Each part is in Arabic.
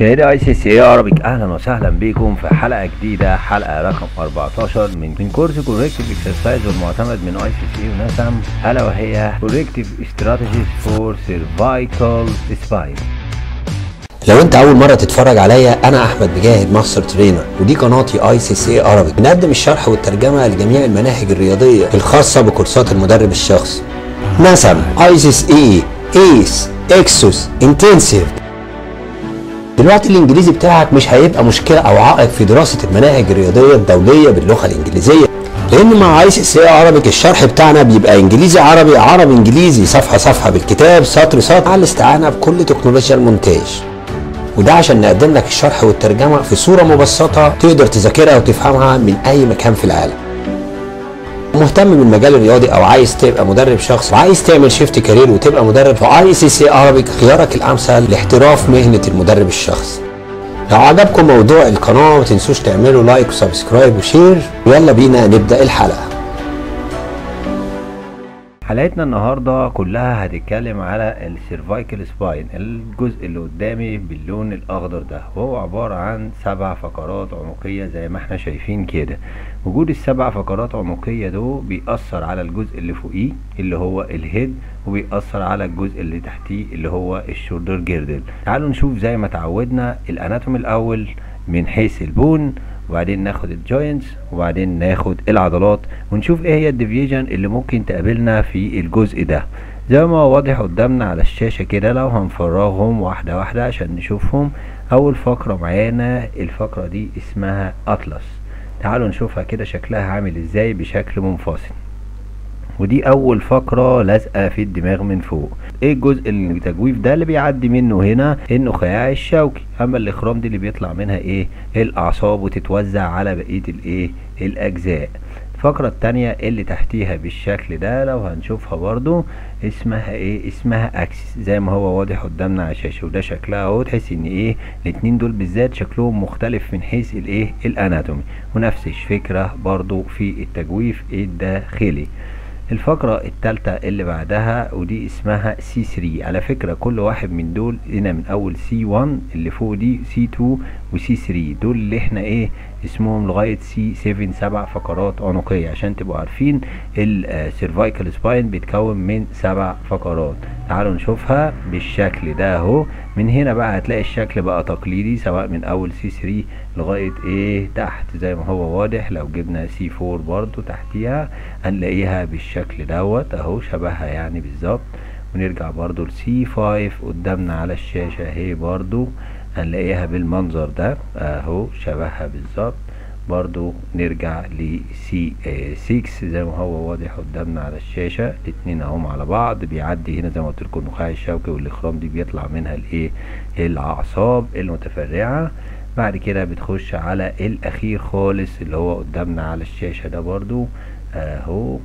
يا دي ICC عربي، اهلا وسهلا بكم في حلقه جديده، حلقه رقم 14 من كورس كوركتيف اكسرسايز والمعتمد من ICC ونسم، الا وهي كوركتيف استراتيجيز فور سيرفايكال سباين. لو انت اول مره تتفرج عليا، انا احمد بجاهد ماستر ترينر، ودي قناتي ICC عربي. بنقدم الشرح والترجمه لجميع المناهج الرياضيه الخاصه بكورسات المدرب الشخصي. نسم ISSA ايس اكسوس انتنسيف. دلوقتي الانجليزي بتاعك مش هيبقى مشكله او عائق في دراسه المناهج الرياضيه الدوليه باللغه الانجليزيه، لان مع ICC عربي الشرح بتاعنا بيبقى انجليزي عربي عربي انجليزي، صفحه صفحه بالكتاب، سطر سطر، مع الاستعانه بكل تكنولوجيا المونتاج. وده عشان نقدم لك الشرح والترجمه في صوره مبسطه تقدر تذاكرها وتفهمها من اي مكان في العالم. مهتم بالمجال الرياضي او عايز تبقى مدرب شخص وعايز تعمل شيفت كارير وتبقى مدرب، ICC عربي خيارك الامثل لاحتراف مهنه المدرب الشخصي. لو عجبكم موضوع القناه ما تنسوش تعملوا لايك وسبسكرايب وشير، ويلا بينا نبدا الحلقه. حلقتنا النهارده كلها هتتكلم على السيرفايكال سباين، الجزء اللي قدامي باللون الاخضر ده، وهو عباره عن 7 فقرات عنقيه زي ما احنا شايفين كده. وجود ال7 فقرات عنقيه دول بيأثر على الجزء اللي فوقيه اللي هو الهيد، وبيأثر على الجزء اللي تحتيه اللي هو الشولدر جيردل. تعالوا نشوف زي ما تعودنا الاناتومي الاول من حيث البون، وبعدين ناخد الجوينتس، وبعدين ناخد العضلات، ونشوف ايه هي الديفيجن اللي ممكن تقابلنا في الجزء ده. زي ما هو واضح قدامنا على الشاشة كده، لو هنفرغهم واحدة واحدة عشان نشوفهم. اول فقرة معانا الفقرة دي اسمها اتلس، تعالوا نشوفها كده شكلها عامل ازاي بشكل منفصل. ودي اول فقرة لازقة في الدماغ من فوق. ايه الجزء التجويف ده اللي بيعدي منه هنا النخاع الشوكي، اما الاخرام دي اللي بيطلع منها ايه الاعصاب وتتوزع على بقية الايه الاجزاء. الفقرة التانية اللي تحتيها بالشكل ده لو هنشوفها برضو اسمها ايه، اسمها اكسس، زي ما هو واضح قدامنا على الشاشة، وده شكلها اهو. تحس ان ايه الاتنين دول بالذات شكلهم مختلف من حيث الايه الاناتومي، ونفس الفكرة برضو في التجويف الداخلي. الفقرة الثالثة اللي بعدها ودي اسمها C3، على فكرة كل واحد من دول هنا من اول C1 اللي فوق دي C2 وC3 دول اللي احنا ايه اسمهم لغاية C7، 7 فقرات عنقية. عشان تبقوا عارفين السيرفايكال سباين بيتكون من 7 فقرات. تعالوا نشوفها بالشكل ده اهو. من هنا بقى هتلاقي الشكل بقى تقليدي سواء من اول C3 لغاية ايه تحت زي ما هو واضح. لو جبنا C4 برضو تحتيها هنلاقيها بالشكل دوت اهو، شبهها يعني بالظبط. ونرجع برضو لC5 قدامنا على الشاشة اهي، برضو هنلاقيها بالمنظر ده اهو شبهها بالظبط. برضو نرجع لC6 زي ما هو واضح قدامنا على الشاشة، الاتنين اهم على بعض، بيعدي هنا زي ما قلت لكم النخاع الشوكي والاخرام دي بيطلع منها الايه الاعصاب المتفرعة. بعد كده بتخش على الاخير خالص اللي هو قدامنا على الشاشة ده برضو اهو،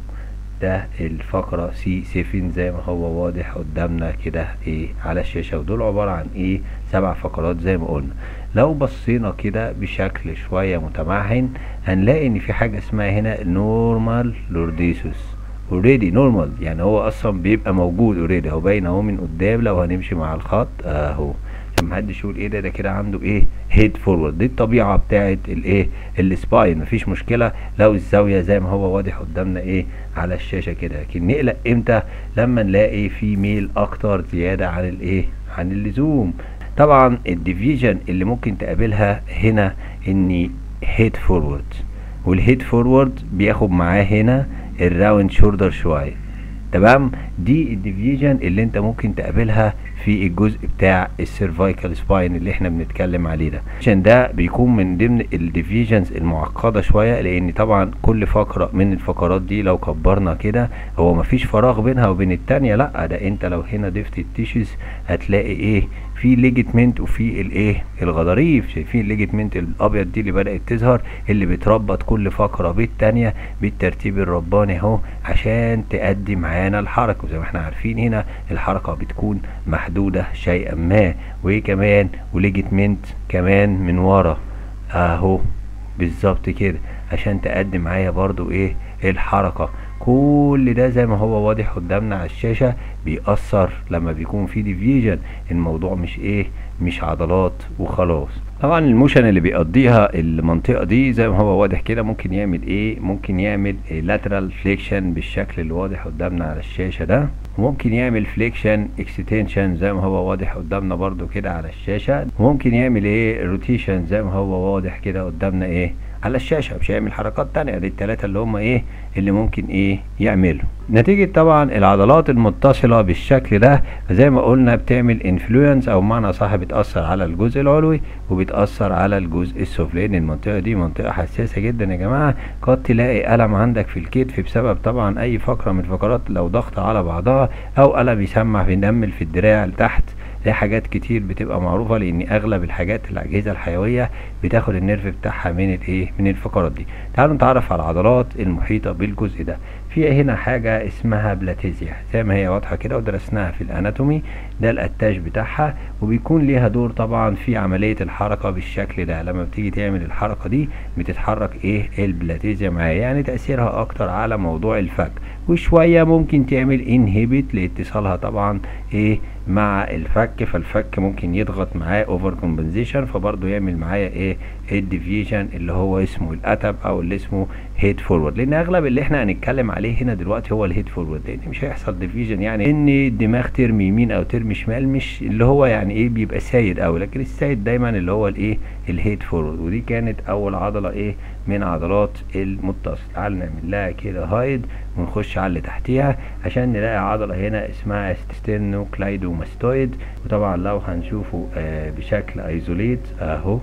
ده الفقرة C7 زي ما هو واضح قدامنا كده ايه على الشاشة. ودول عبارة عن ايه 7 فقرات زي ما قلنا. لو بصينا كده بشكل شوية متمعن هنلاقي ان في حاجة اسمها هنا نورمال لورديسوس، اوريدي نورمال يعني هو اصلا بيبقى موجود اوريدي، هو باين اهو من قدام لو هنمشي مع الخط اهو، محدش يقول ايه ده كده عنده ايه هيد فورورد. دي الطبيعه بتاعه الايه السباين، مفيش مشكله لو الزاويه زي ما هو واضح قدامنا ايه على الشاشه كده. لكن نقلق امتى؟ لما نلاقي في ميل اكتر زياده عن الايه عن اللزوم. طبعا الديفيجن اللي ممكن تقابلها هنا ان هيد فورورد، والهيد فورورد بياخد معاه هنا الراوند شولدر شويه، تمام. دي الديفيجن اللي انت ممكن تقابلها في الجزء بتاع السيرفايكال سباين اللي احنا بنتكلم عليه ده، عشان ده بيكون من ضمن الديفيجنز المعقده شويه، لان طبعا كل فقره من الفقرات دي لو كبرنا كده هو مفيش فراغ بينها وبين الثانيه، لا ده انت لو هنا ضفت التيشوز هتلاقي ايه في ليجيتمنت وفي الايه الغضاريف. شايفين الليجيتمنت الابيض دي اللي بدات تظهر اللي بتربط كل فقره بالثانيه بالترتيب الرباني اهو عشان تأدي معانا الحركه. وزي ما احنا عارفين هنا الحركه بتكون محدوده شيئا ما، وكمان وليجيتمنت كمان من ورا اهو بالظبط كده عشان تقدم معايا برضو ايه الحركه. كل ده زي ما هو واضح قدامنا على الشاشة بيأثر لما بيكون في ديفيجن. الموضوع مش عضلات وخلاص. طبعا الموشن اللي بيقضيها المنطقة دي زي ما هو واضح كده ممكن يعمل ممكن يعمل لاترال فليكشن بالشكل اللي واضح قدامنا على الشاشة ده، وممكن يعمل فليكشن اكستنشن زي ما هو واضح قدامنا برضو كده على الشاشة، وممكن يعمل روتيشن زي ما هو واضح كده قدامنا على الشاشة. مش هيعمل حركات تانية. دي التلاتة اللي هم اللي ممكن يعملوا. نتيجة طبعا العضلات المتصلة بالشكل ده زي ما قلنا بتعمل انفلونس، او معنى صح بتأثر على الجزء العلوي وبتأثر على الجزء السفلي، لان المنطقة دي منطقة حساسة جدا يا جماعة. قد تلاقي ألم عندك في الكتف بسبب طبعا اي فقرة من الفقرات لو ضغط على بعضها، او ألم يسمع في النمل في الدراع لتحت. دي حاجات كتير بتبقى معروفة، لان اغلب الحاجات الاجهزة الحيوية بتاخد النيرف بتاعها من من الفقرات دي. تعالوا نتعرف على العضلات المحيطة بالجزء ده. في هنا حاجة اسمها بلاتيزيا زي ما هي واضحة كده ودرسناها في الاناتومي، ده الاتاج بتاعها، وبيكون ليها دور طبعا في عملية الحركة بالشكل ده. لما بتيجي تعمل الحركة دي بتتحرك البلاتيزيا معايا، يعني تأثيرها اكتر على موضوع الفك، وشوية ممكن تعمل انهبيت لاتصالها طبعا مع الفك، فالفك ممكن يضغط معاه اوفر كومبنسيشن، فبرضه يعمل معايا الديفيجن اللي هو اسمه الاتب او اللي اسمه هيد فورورد، لان اغلب اللي احنا هنتكلم عليه هنا دلوقتي هو الهيد فورورد، لان مش هيحصل ديفيجن يعني ان الدماغ ترمي يمين او ترمي شمال، مش اللي هو يعني بيبقى سايد قوي، لكن السايد دايما اللي هو الهيد فورورد. ودي كانت اول عضله من عضلات المتصل. تعال نعمل لها كده هايد ونخش على اللي تحتيها عشان نلاقي عضله هنا اسمها ستيرنوكلايدوماستويد، وطبعا لو هنشوفه بشكل ايزوليت اهو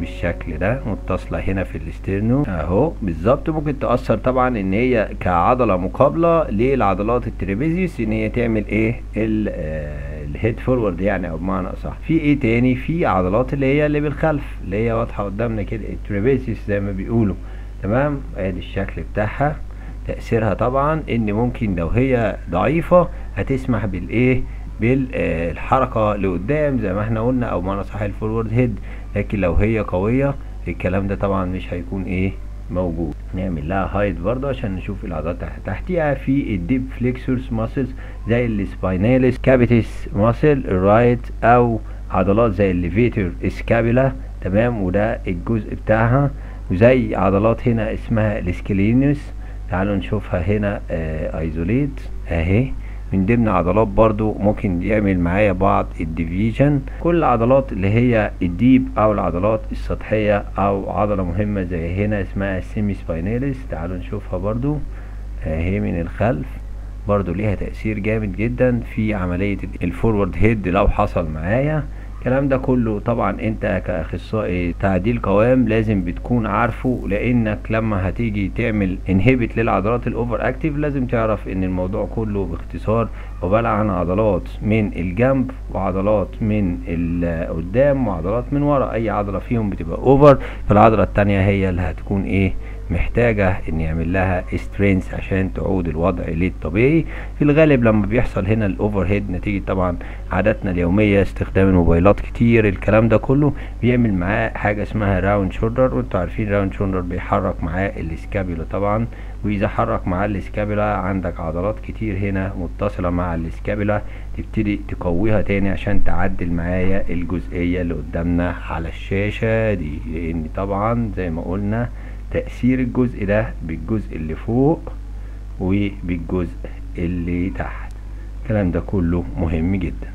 بالشكل ده متصله هنا في الاسترنو اهو بالظبط. ممكن تاثر طبعا ان هي كعضله مقابله للعضلات الترابيزيوس، ان هي تعمل الهيد فورورد يعني، او بمعنى اصح في تاني في عضلات اللي بالخلف اللي هي واضحه قدامنا كده الترابيزيوس زي ما بيقولوا. تمام، ادي الشكل بتاعها. تاثيرها طبعا ان ممكن لو هي ضعيفه هتسمح بالحركه لقدام زي ما احنا قلنا، او بمعنى اصح الفورورد هيد، لكن لو هي قوية الكلام ده طبعا مش هيكون موجود. نعمل لها هايد برضه عشان نشوف العضلات تحتيها. في الديب فليكسورس ماسلز زي السبايناليس كابيتس ماسل رايت، او عضلات زي الليفيتر سكابيلا، تمام، وده الجزء بتاعها، وزي عضلات هنا اسمها السكيلينوس. تعالوا نشوفها هنا ايزوليت اهي. من ضمن عضلات برضو ممكن يعمل معايا بعض الديفيجن. كل العضلات اللي هي الديب او العضلات السطحية، او عضلة مهمة زي هنا اسمها السيميسبايناليس، تعالوا نشوفها برضو اهي من الخلف، برضو ليها تأثير جامد جدا في عملية الفورورد هيد لو حصل معايا. الكلام ده كله طبعا انت كاخصائي تعديل قوام لازم بتكون عارفه، لانك لما هتيجي تعمل انهبت للعضلات الاوفر اكتيف لازم تعرف ان الموضوع كله باختصار عباره عن عضلات من الجنب وعضلات من القدام وعضلات من ورا. اي عضله فيهم بتبقى اوفر، فالعضله التانية هي اللي هتكون محتاجة ان يعمل لها سترينث عشان تعود الوضع للطبيعي. في الغالب لما بيحصل هنا الاوفر هيد نتيجة طبعا عاداتنا اليومية، استخدام الموبايلات كتير، الكلام ده كله بيعمل معاه حاجة اسمها راوند شولدر، وانتوا عارفين راوند شولدر بيحرك معاه السكابيولا طبعا، واذا حرك مع السكابيولا عندك عضلات كتير هنا متصلة مع السكابيولا تبتدي تقويها تاني عشان تعدل معايا الجزئية اللي قدامنا على الشاشة دي، لان طبعا زي ما قلنا تأثير الجزء ده بالجزء اللي فوق وبالجزء اللي تحت. الكلام ده كله مهم جدا.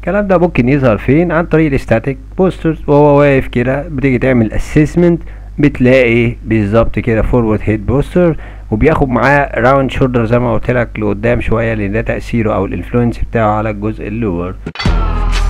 الكلام ده ممكن يظهر فين؟ عن طريق الستاتيك بوسترز، وهو واقف كده بتيجي تعمل اسسمنت بتلاقي بالظبط كده فورورد هيد بوستر، وبياخد معاه راوند شولدر زي ما قلت لك لقدام شويه، لان ده تأثيره او الانفلونس بتاعه على الجزء اللور.